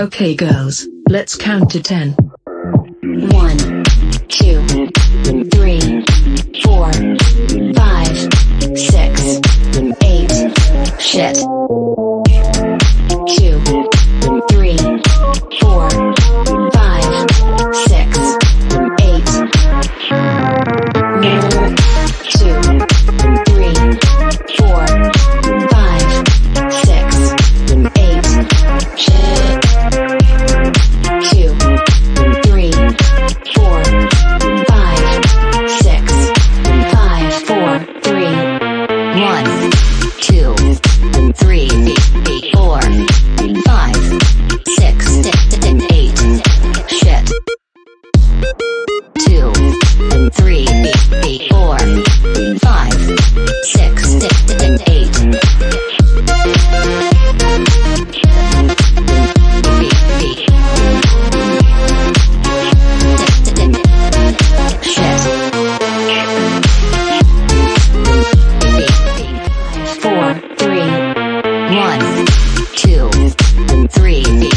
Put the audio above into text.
Okay girls, let's count to 10. 1, 2, 3, 4, 5, 6, 8. Shit. 2, 3, 4, 5, 6, 8. 2, 3, 4, 5, 6, 8. Shit. 2, 3, 4, 5, 6, 8. Shit. 2, 3, 4, 5, 6, 8. Shit. 4, 3, 1, 2, 3.